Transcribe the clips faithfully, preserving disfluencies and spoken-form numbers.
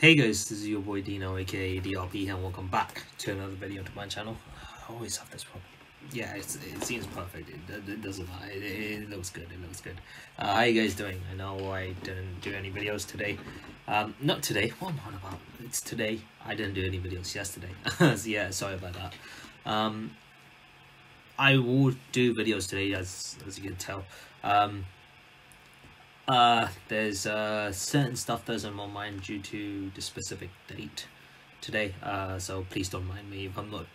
Hey guys, this is your boy Dino, aka D R P, and welcome back to another video to my channel. I always have this problem. Yeah, it's, it seems perfect. It, it doesn't matter. It, it looks good. It looks good. Uh, how you guys doing? I know I didn't do any videos today. Um, not today. What am I on about? It's today. I didn't do any videos yesterday. So yeah, sorry about that. Um, I will do videos today, as as you can tell. Um, Uh, there's uh, certain stuff that's on my mind due to the specific date today, uh, so please don't mind me if I'm not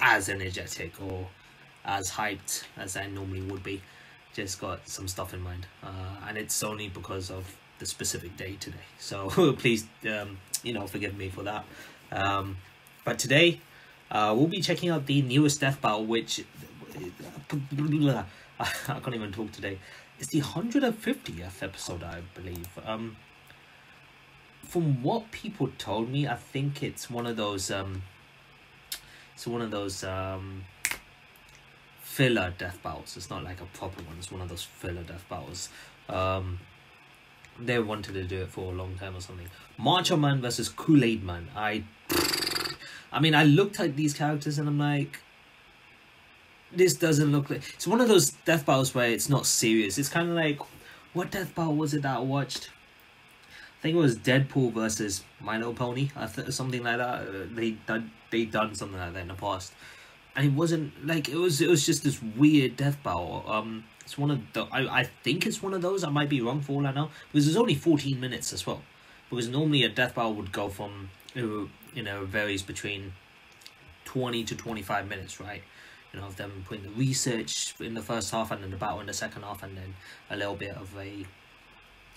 as energetic or as hyped as I normally would be. Just got some stuff in mind, uh, and it's only because of the specific day today, so please um, you know, forgive me for that. Um, but today uh, we'll be checking out the newest Death Battle, which I can't even talk today. It's the one hundred fiftieth episode, I believe. Um, from what people told me, I think it's one of those, um, it's one of those um, filler death battles. It's not like a proper one. It's one of those filler death battles. Um, they wanted to do it for a long time or something. Macho Man versus Kool-Aid Man. I, I mean, I looked at these characters and I'm like, this doesn't look like... It's one of those death battles where it's not serious. It's kind of like... What death battle was it that I watched? I think it was Deadpool versus My Little Pony. I th something like that. Uh, they done, they done something like that in the past. And it wasn't... Like, it was It was just this weird death battle. Um, it's one of the... I, I think it's one of those. I might be wrong for all I know. Because there's only fourteen minutes as well. Because normally a death battle would go from... It, you know, varies between twenty to twenty-five minutes, right? You know, of them putting the research in the first half and then the battle in the second half, and then a little bit of a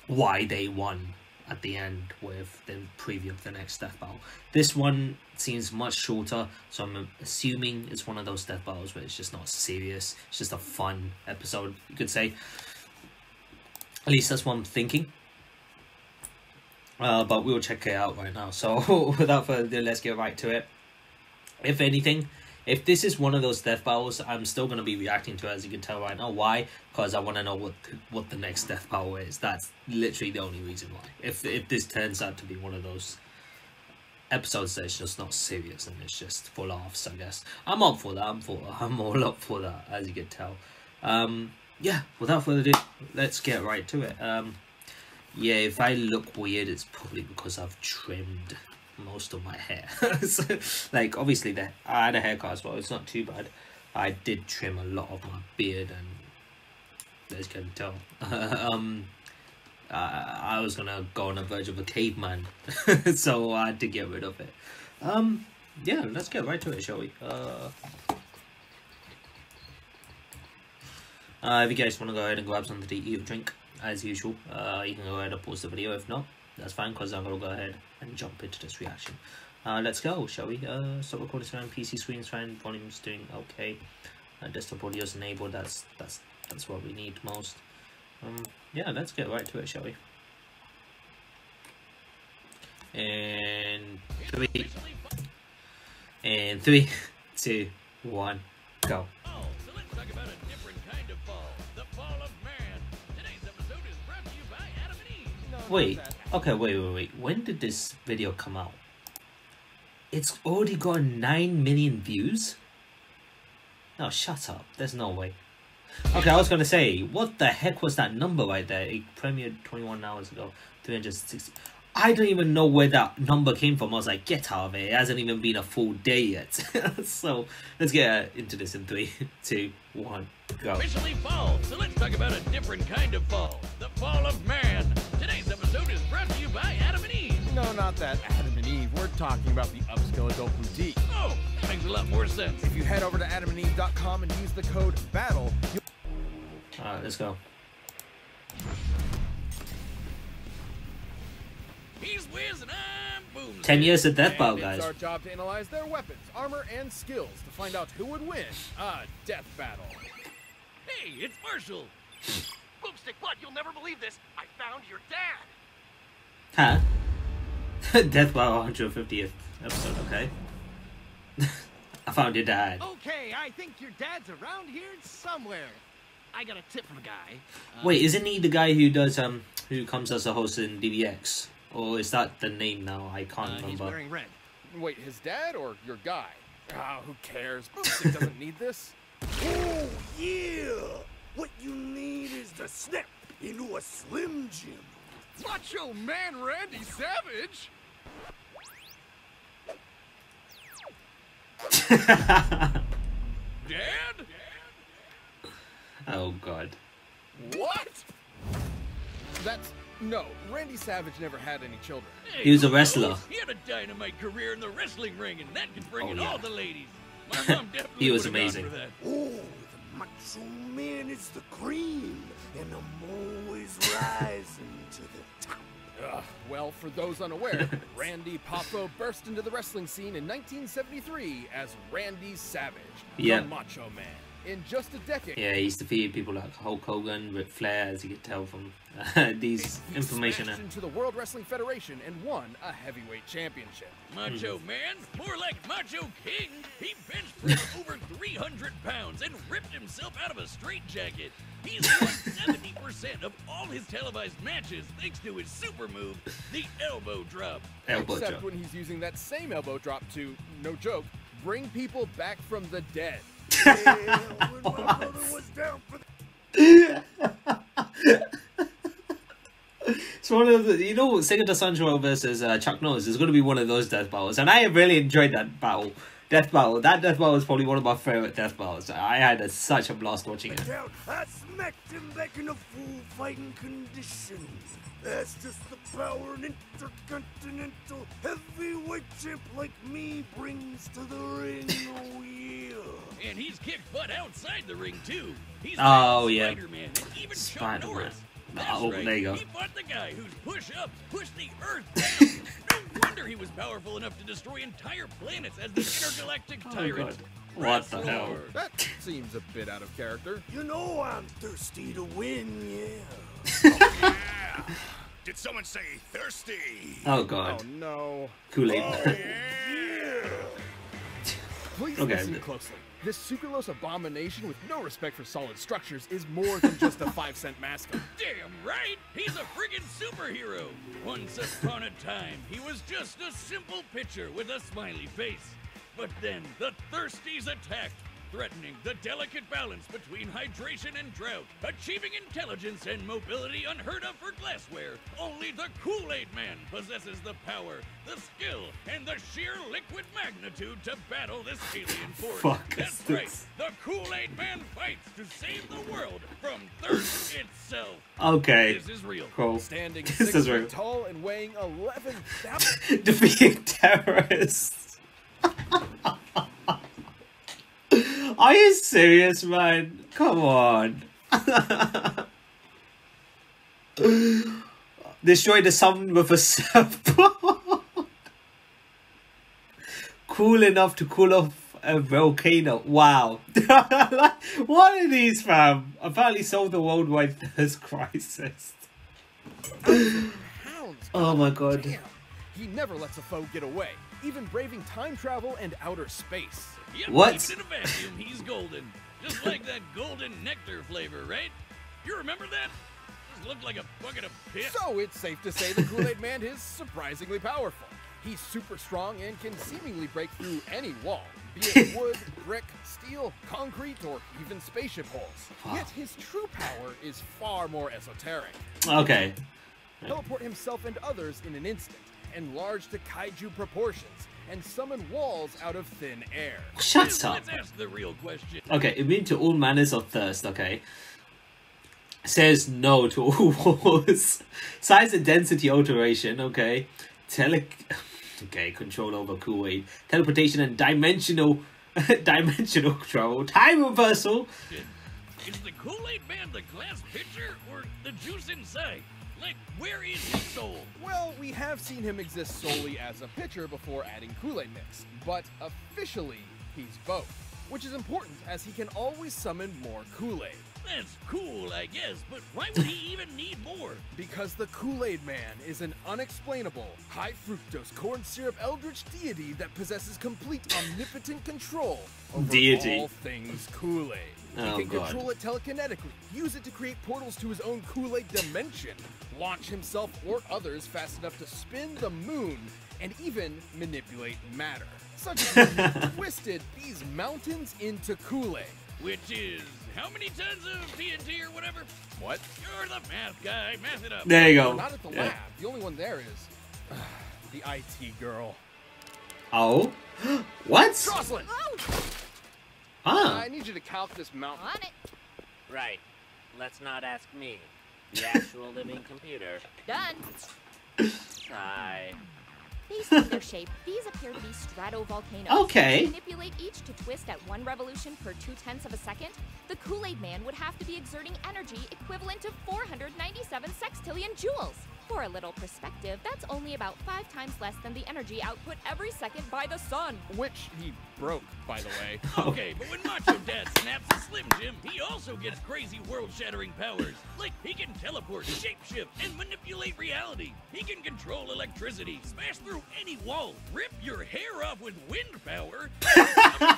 why they won at the end with the preview of the next death battle. This one seems much shorter, so I'm assuming it's one of those death battles where it's just not serious. It's just a fun episode, you could say. At least that's what I'm thinking. Uh, but we'll check it out right now. So without further ado, let's get right to it. If anything... If this is one of those death battles, I'm still going to be reacting to it, as you can tell right now. Why? Because I want to know what what the next death battle is. That's literally the only reason why. If if this turns out to be one of those episodes that's just not serious and it's just for laughs, I guess. I'm up for that. I'm for I'm all up for that, as you can tell. Um, yeah, without further ado, let's get right to it. Um, yeah, if I look weird, it's probably because I've trimmed most of my hair. So, like, obviously that I had a haircut as well. It's not too bad. I did trim a lot of my beard, and as you can tell, um I, I was gonna go on the verge of a caveman. So I had to get rid of it. Um yeah, let's get right to it, shall we? uh, uh if you guys want to go ahead and grab something to eat or drink, as usual, uh you can go ahead and pause the video. If not, that's fine, because I'm gonna go ahead and jump into this reaction. Uh, let's go, shall we? Uh, stop recording screen, P C screen screen, volume's doing okay. Uh, desktop audio's enabled. That's that's that's what we need most. Um, yeah, let's get right to it, shall we? And three, and three, two, one, go. Oh, so let's talk about a different kind of fall, the fall of man. Today's episode is brought to you by Adam and Eve. No, wait. Okay, wait, wait, wait. When did this video come out? It's already got nine million views? No, shut up. There's no way. Okay, I was gonna say, what the heck was that number right there? It premiered twenty-one hours ago. three hundred sixty. I don't even know where that number came from. I was like, get out of it. It hasn't even been a full day yet. So, let's get into this in three, two, one, go. Officially fall. So let's talk about a different kind of fall. The fall of man. Today's episode is brought to you by Adam and Eve. No, not that Adam and Eve. We're talking about the upscale adult boutique. Oh, that makes a lot more sense. If you head over to adam and eve dot com and use the code BATTLE, you'll... Alright, let's go. He's whiz and I'm boom. Ten years of death battle, guys. It's our job to analyze their weapons, armor, and skills to find out who would win a death battle. Hey, it's Marshall. Boomstick Blood, you'll never believe this. I found your dad. Huh? Death Battle one hundred fiftieth episode, okay. I found your dad. Okay, I think your dad's around here somewhere. I got a tip from a guy. Uh, Wait, isn't he the guy who does um who comes as a host in D B X? Or is that the name now? I can't uh, remember. He's wearing red. Wait, his dad or your guy? Ah, who cares? Booster doesn't need this. Oh, yeah! What you need is the snap into a Slim Jim. Macho Man Randy Savage? Dad? Dad? Oh, God. What? That's... No, Randy Savage never had any children. Hey, he was a wrestler. He had a dynamite career in the wrestling ring, and that could bring oh, in yeah. all the ladies. My mom definitely he was amazing. That. Oh, the Macho Man is the cream, and I'm always rising to the top. Uh, well, for those unaware, Randy Poffo burst into the wrestling scene in nineteen seventy-three as Randy Savage, yeah. the Macho Man. In just a decade. Yeah, he's defeated people like Hulk Hogan, Ric Flair, as you can tell from uh, these he information. He smashed into the World Wrestling Federation and won a heavyweight championship. Macho mm. Man, more like Macho King. He bench pressed over three hundred pounds and ripped himself out of a straitjacket. He's won seventy percent of all his televised matches thanks to his super move, the elbow drop. Elbow Except drop. when he's using that same elbow drop to, no joke, bring people back from the dead. Yeah, when my brother was down for it's one of the, you know, Sigurdur Sancho versus uh, Chuck Norris is going to be one of those death battles, and I really enjoyed that battle, death battle. That death battle is probably one of my favorite death battles. I had a, such a blast watching it. I smacked him back in a full fighting condition. That's just the power an intercontinental heavyweight champ like me brings to the ring. Oh yeah. And he's kicked butt outside the ring too. He's oh yeah. Spider-Man. Even Chuck Norris. Oh, right. There you go. He fought the guy whose push-ups pushed the Earth down. No wonder he was powerful enough to destroy entire planets as the intergalactic tyrant. Oh, what the hell? That seems a bit out of character. You know I'm thirsty to win, yeah. Oh, yeah. Did someone say thirsty? Oh God. Oh no. Kool-Aid Man. Oh, yeah. Please okay. listen closely. This sucralose abomination with no respect for solid structures is more than just a five-cent mascot. Damn right! He's a friggin' superhero! Once upon a time, he was just a simple pitcher with a smiley face. But then the Thirsties attacked, threatening the delicate balance between hydration and drought, achieving intelligence and mobility unheard of for glassware. Only the Kool-Aid Man possesses the power, the skill, and the sheer liquid magnitude to battle this alien force. Fuck That's this. right, the Kool-Aid Man fights to save the world from thirst itself. Okay. This is real. Cool. Standing this six is real. tall and weighing eleven thousand. Defeating terrorists. Are you serious, man? Come on. Destroy the sun with a surfboard. Cool enough to cool off a volcano. Wow. What are these, fam? Apparently solved the worldwide thirst crisis. Oh my God. Damn. He never lets a foe get away, even braving time travel and outer space. Yep, what? In a vacuum, he's golden. Just like that golden nectar flavor, right? You remember that? Just looked like a bucket of piss. So it's safe to say the Kool-Aid Man is surprisingly powerful. He's super strong and can seemingly break through any wall, be it wood, brick, steel, concrete, or even spaceship holes. Wow. Yet his true power is far more esoteric. Okay. He can teleport himself and others in an instant, enlarged to kaiju proportions, and summon walls out of thin air. Shut up. Let's ask the real question. Okay, immune to all manners of thirst, okay. Says no to all wars. Size and density alteration, okay. Tele... Okay, control over Kool-Aid. Teleportation and dimensional... dimensional travel. Time reversal! Is the Kool-Aid Man the glass pitcher or the juice inside? Like, where is his soul? Well, we have seen him exist solely as a pitcher before adding Kool-Aid mix, but officially, he's both, which is important as he can always summon more Kool-Aid. That's cool, I guess, but why would he even need more? Because the Kool-Aid Man is an unexplainable, high-fructose corn syrup eldritch deity that possesses complete omnipotent control over deity. all things Kool-Aid. He oh, can God. control it telekinetically, use it to create portals to his own Kool-Aid dimension, launch himself or others fast enough to spin the moon, and even manipulate matter. Such as twisted these mountains into Kool-Aid. Which is how many tons of T N T or whatever? What? You're the math guy. Math it up. There you go. We're not at the yeah. lab. The only one there is uh, the I T girl. Oh? What? Jocelyn! Huh. I need you to calc this mountain. On it. Right. Let's not ask me. The actual living computer. Done. Sigh. Based on their shape, these appear to be stratovolcanoes. Okay. To manipulate each to twist at one revolution per two-tenths of a second, the Kool-Aid Man would have to be exerting energy equivalent to four hundred ninety-seven sextillion joules. For a little perspective, that's only about five times less than the energy output every second by the sun. Which he broke, by the way. Okay, but when Macho Dad snaps a Slim Jim, he also gets crazy world-shattering powers. Like, he can teleport, shapeshift, and manipulate reality. He can control electricity, smash through any wall, rip your hair off with wind power,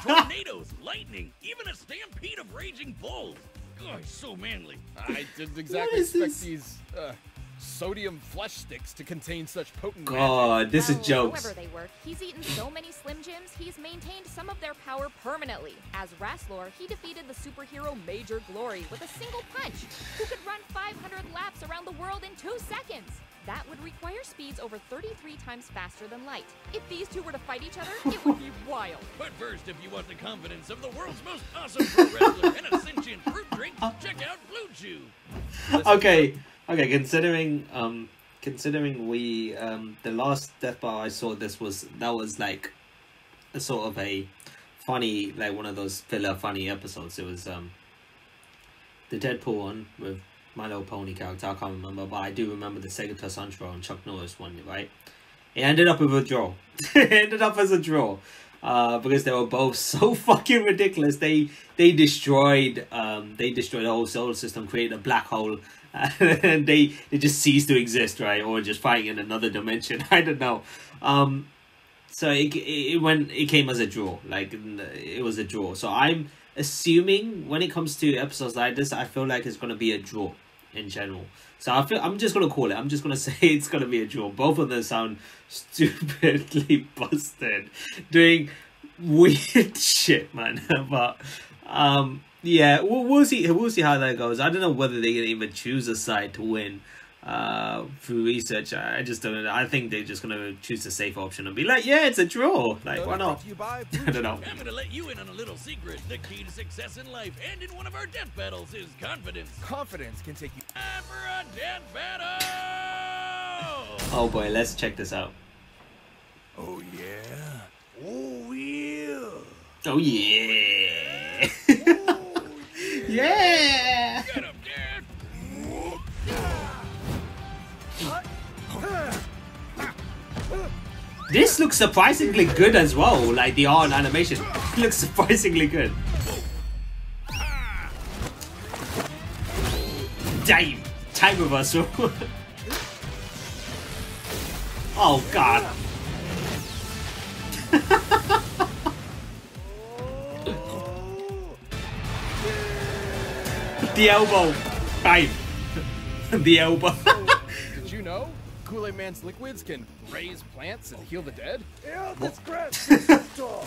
tornadoes, lightning, even a stampede of raging bulls. Gosh, so manly. I didn't exactly expect this? these, uh... sodium flesh sticks to contain such potent God, magic. This well, is jokes. However they work, he's eaten so many Slim Jims, he's maintained some of their power permanently. As Rastlor, he defeated the superhero Major Glory with a single punch, who could run five hundred laps around the world in two seconds. That would require speeds over thirty-three times faster than light. If these two were to fight each other, it would be wild. But first, if you want the confidence of the world's most awesome pro wrestler and a sentient fruit drink, check out BlueChew. Okay. Okay, considering um, considering we um, the last Death Battle I saw, this was that was like a sort of a funny, like one of those filler funny episodes. It was um, the Deadpool one with My Little Pony character. I can't remember, but I do remember the Segata Sancho and Chuck Norris one. Right, it ended up with a draw. It ended up as a draw uh, because they were both so fucking ridiculous. They they destroyed um, they destroyed the whole solar system, created a black hole. And they, they just cease to exist, right? Or just fighting in another dimension. I don't know. Um, so it, it when it came as a draw, like it was a draw. So I'm assuming when it comes to episodes like this, I feel like it's gonna be a draw in general. So I feel I'm just gonna call it. I'm just gonna say it's gonna be a draw. Both of them sound stupidly busted, doing weird shit, man. But um. Yeah, we'll, we'll see. We'll see how that goes. I don't know whether they're gonna even choose a side to win uh, through research. I just don't know. I think they're just gonna choose the safe option and be like, "Yeah, it's a draw." Like, why not? I don't know. I'm gonna let you in on a little secret. The key to success in life and in one of our death battles is confidence. Confidence can take you. Time for a death battle! Oh boy, let's check this out. Oh yeah. Oh yeah. Oh yeah. Yeah! Get him, Dad! This looks surprisingly good as well. Like the art and animation looks surprisingly good. Damn! Time reversal. Oh god. The elbow. Bye. The elbow. Did you know Kool-Aid Man's liquids can raise plants and heal the dead? Yeah, that's grass. Yeah, oh,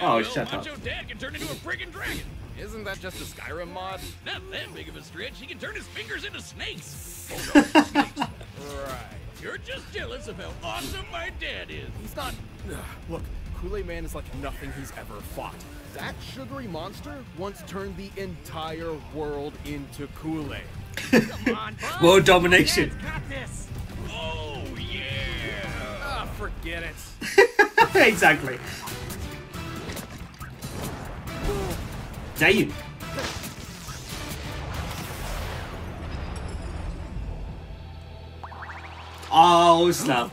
well, shut Macho up. Dad can turn into a friggin' dragon. Isn't that just a Skyrim mod? Not that big of a stretch. He can turn his fingers into snakes. Oh, no, snakes. Right. You're just jealous of how awesome my dad is. He's not... Ugh, look, Kool-Aid Man is like nothing he's ever fought. That sugary monster once turned the entire world into Kool-Aid. Come on, bud. World domination. Got this. Oh, yeah. Ah, oh, forget it. Exactly. Damn. Oh, snap.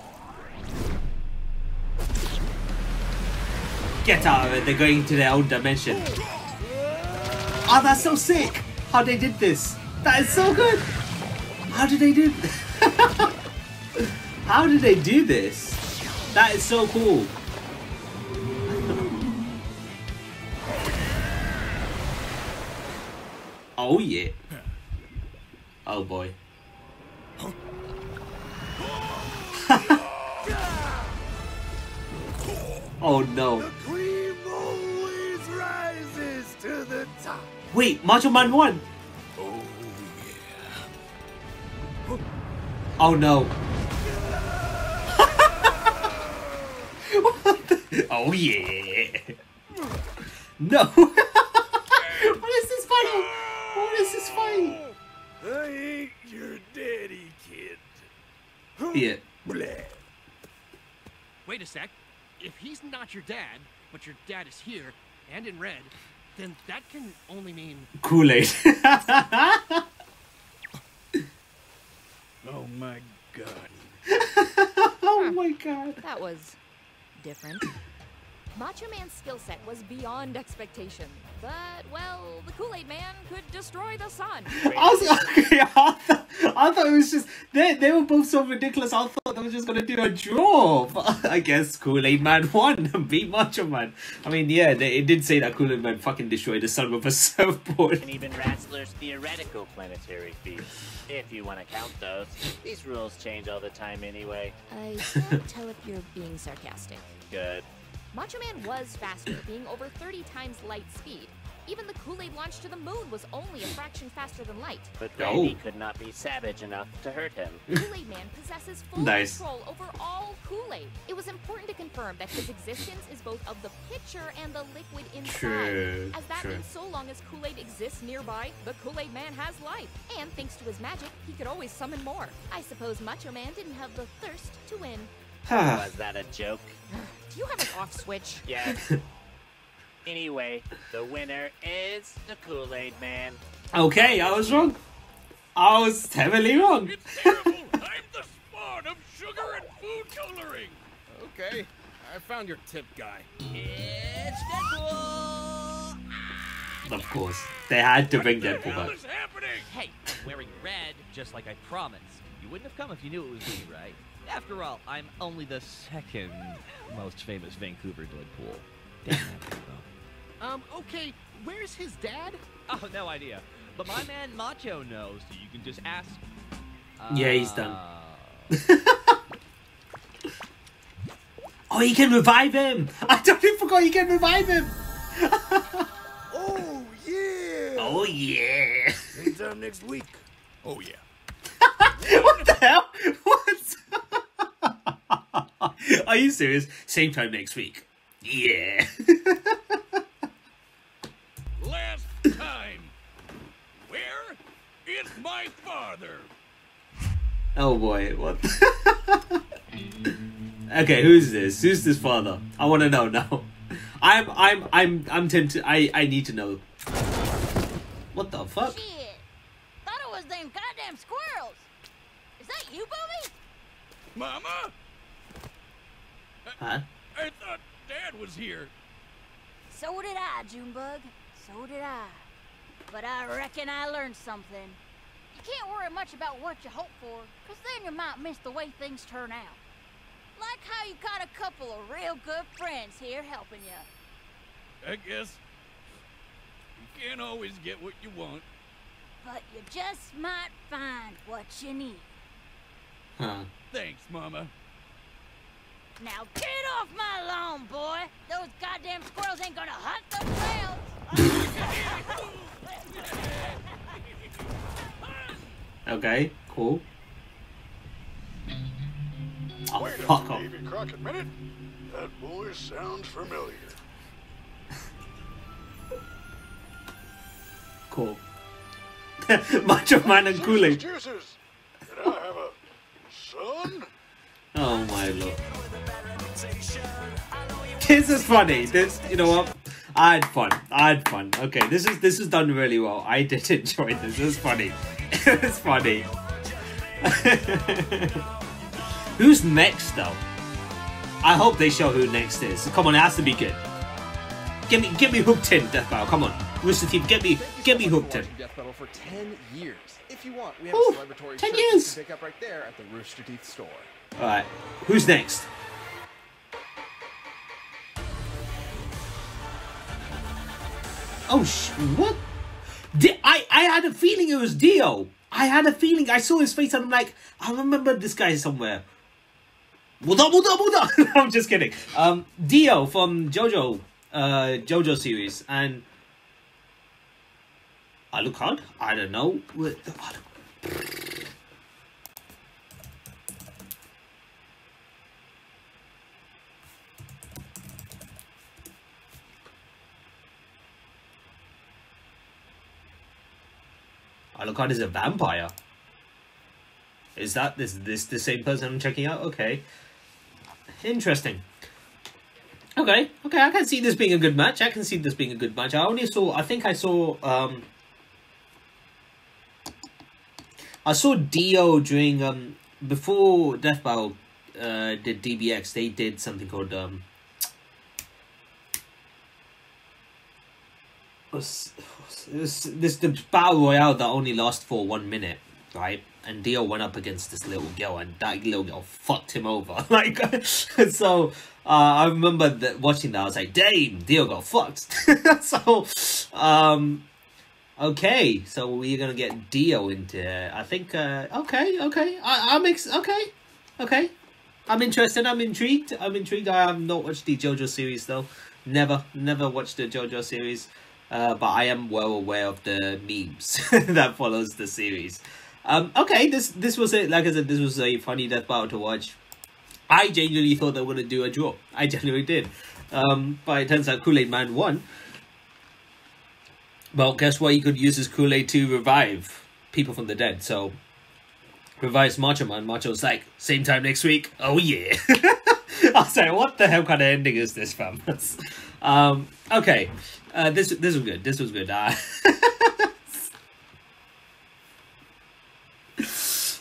Get out of it, they're going to their own dimension. Oh, that's so sick! How they did this! That is so good! How did they do this? How did they do this? That is so cool! Oh yeah. Oh boy. Oh no. The cream always rises to the top. Wait, Macho Man won. Oh yeah. Oh no. What the? Oh yeah. No. What is this fight? What is this fight? I ain't your daddy, kid. Yeah. Bleh. Wait a sec. If he's not your dad, but your dad is here and in red, then that can only mean Kool-Aid. Oh my god. Oh my god. That was different. Macho Man's skill set was beyond expectation, but, well, the Kool-Aid Man could destroy the sun. I was, okay, I thought, I thought it was just, they, they were both so ridiculous, I thought they were just going to do a draw, but I guess Kool-Aid Man won and beat Macho Man. I mean, yeah, they, it did say that Kool-Aid Man fucking destroyed the sun with a surfboard. And even Ratzler's theoretical planetary feats, if you want to count those. These rules change all the time anyway. I can't tell if you're being sarcastic. Good. Macho Man was faster, being over thirty times light speed. Even the Kool-Aid launch to the moon was only a fraction faster than light. But Randy oh. could not be savage enough to hurt him. Kool-Aid Man possesses full nice. control over all Kool-Aid. It was important to confirm that his existence is both of the pitcher and the liquid inside. True. As that True. means so long as Kool-Aid exists nearby, the Kool-Aid Man has life. And thanks to his magic, he could always summon more. I suppose Macho Man didn't have the thirst to win. Was that a joke? Do you have an off switch? Yes. Anyway, the winner is the Kool-Aid Man. Okay, I was wrong. I was heavily wrong. It's terrible. I'm the spawn of sugar and food coloring. Okay, I found your tip guy. It's Deadpool. Of course, they had to what bring the Deadpool hell back. Is happening? Hey, wearing red, just like I promised. You wouldn't have come if you knew it was me, right? After all, I'm only the second most famous Vancouver Deadpool. Damn that though. Um, okay, where's his dad? Oh, no idea. But my man Macho knows, so you can just ask. Uh... Yeah, he's done. Oh, he can revive him! I totally forgot he can revive him! Oh, yeah! Oh, yeah! Same time next week. Oh, yeah. What the hell? What? Are you serious? Same time next week. Yeah. Last time. Where is my father? Oh boy, what? Okay, who's this? Who's this father? I want to know now. I'm, I'm, I'm, I'm tempted. I, I need to know. What the fuck? Shit. Thought it was them goddamn squirrels. Is that you, Bobby? Mama? Huh? I, I thought Dad was here. So did I, Junebug. So did I. But I reckon I learned something. You can't worry much about what you hope for, because then you might miss the way things turn out. Like how you got a couple of real good friends here helping you. I guess you can't always get what you want. But you just might find what you need. Huh. Thanks, Mama. Now get off my lawn, boy! Those goddamn squirrels ain't gonna hunt themselves! Okay, cool. Oh, wait fuck up, Davy Crockett minute. That boy sounds familiar. Cool. Macho Man and Kool-Aid. Did I have a son? Oh my lord. This is funny. This, you know what? I had fun. I had fun. Okay, this is this is done really well. I did enjoy this. This is funny. It's funny. Who's next though? I hope they show who next is. Come on, it has to be good. Get me, get me hooked in, Death Battle. Come on, Rooster Teeth, get me, get me hooked in. Death Battle for ten years. If you want, we have Ooh, a celebratory ten years. Pick up right there at the Rooster Teeth store. All right, who's next? Oh sh! What? Di I, I had a feeling it was Dio. I had a feeling. I saw his face and I'm like, I remember this guy somewhere. Hold up, hold up, hold up. I'm just kidding. Um, Dio from JoJo, uh, JoJo series. And Alucard? I don't know. What the, I don't... Alucard is a vampire. Is that this this the same person I'm checking out? Okay, interesting. Okay, okay, I can see this being a good match. I can see this being a good match. I only saw. I think I saw. Um, I saw Dio during um before Death Battle uh, did D B X. They did something called um. Was. This, this the battle royale that only lasts for one minute, right? And Dio went up against this little girl, and that little girl fucked him over. Like, so uh, I remember that watching that, I was like, "Damn, Dio got fucked." So, um, okay, so we're gonna get Dio into. I think. Uh, okay, okay, I, I'm ex okay, okay. I'm interested. I'm intrigued. I'm intrigued. I have not watched the JoJo series though. Never, never watched the JoJo series. Uh, but I am well aware of the memes that follows the series. Um, okay, this this was it. Like I said, this was a funny death battle to watch. I genuinely thought they were going to do a draw. I genuinely did. Um, but it turns out Kool-Aid Man won. Well, guess what? He could use his Kool-Aid to revive people from the dead. So, revives Macho Man. Macho's like, same time next week. Oh, yeah. I was like, what the hell kind of ending is this, fam? um, okay. Uh, this this was good. This was good. Ah,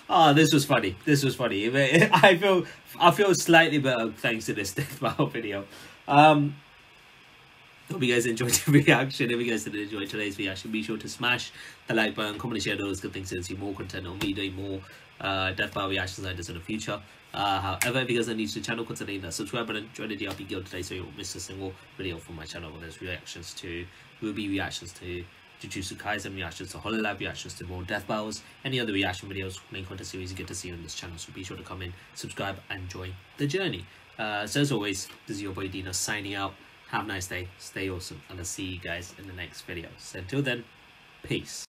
oh, this was funny. This was funny. I feel I feel slightly better thanks to this death battle video. Um, hope you guys enjoyed the reaction. If you guys did enjoy today's reaction, be sure to smash the like button, comment, and share those good things, and see more content on me doing more uh death battle reactions like this in the future. Uh, however, if you guys are new to the channel, consider that subscribe button, join the D R P Guild today so you won't miss a single video from my channel. There's reactions to, will be reactions to Jujutsu Kaisen, reactions to Hololab, reactions to more death battles, any other reaction videos, main content series you get to see on this channel. So be sure to come in, subscribe, and join the journey. Uh, so as always, this is your boy Dino signing out. Have a nice day, stay awesome, and I'll see you guys in the next video. So until then, peace.